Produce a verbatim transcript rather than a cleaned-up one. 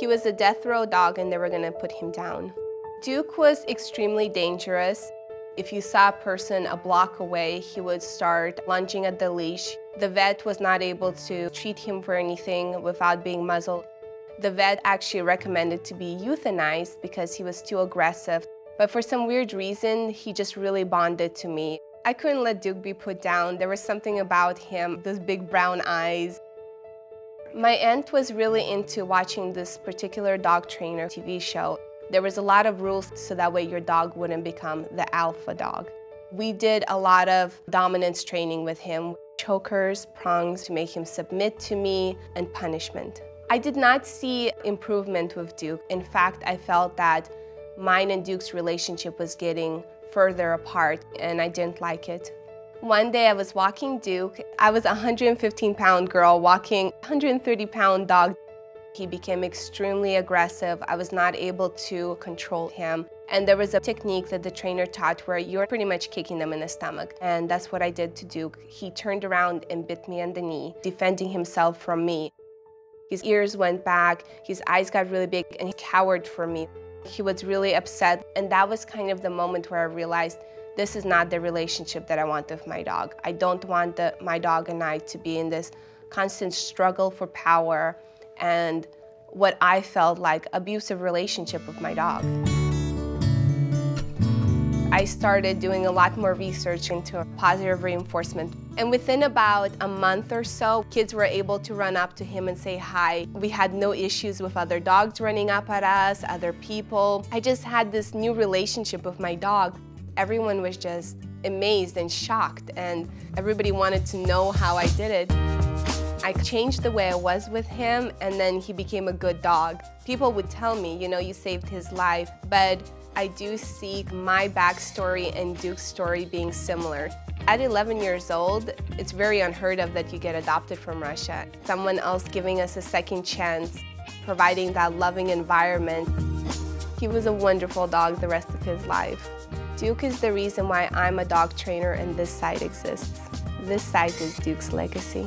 He was a death row dog and they were gonna put him down. Duke was extremely dangerous. If you saw a person a block away, he would start lunging at the leash. The vet was not able to treat him for anything without being muzzled. The vet actually recommended to be euthanized because he was too aggressive. But for some weird reason, he just really bonded to me. I couldn't let Duke be put down. There was something about him, those big brown eyes. My aunt was really into watching this particular dog trainer T V show. There was a lot of rules so that way your dog wouldn't become the alpha dog. We did a lot of dominance training with him. Chokers, prongs to make him submit to me, and punishment. I did not see improvement with Duke. In fact, I felt that mine and Duke's relationship was getting further apart, and I didn't like it. One day I was walking Duke. I was a one hundred fifteen pound girl walking a one hundred thirty pound dog. He became extremely aggressive. I was not able to control him. And there was a technique that the trainer taught where you're pretty much kicking them in the stomach. And that's what I did to Duke. He turned around and bit me on the knee, defending himself from me. His ears went back, his eyes got really big, and he cowered from me. He was really upset. And that was kind of the moment where I realized this is not the relationship that I want with my dog. I don't want the, my dog and I to be in this constant struggle for power and what I felt like abusive relationship with my dog. I started doing a lot more research into positive reinforcement. And within about a month or so, kids were able to run up to him and say hi. We had no issues with other dogs running up at us, other people. I just had this new relationship with my dog. Everyone was just amazed and shocked, and everybody wanted to know how I did it. I changed the way I was with him, and then he became a good dog. People would tell me, you know, you saved his life, but I do see my backstory and Duke's story being similar. At eleven years old, it's very unheard of that you get adopted from Russia. Someone else giving us a second chance, providing that loving environment. He was a wonderful dog the rest of his life. Duke is the reason why I'm a dog trainer and this site exists. This site is Duke's legacy.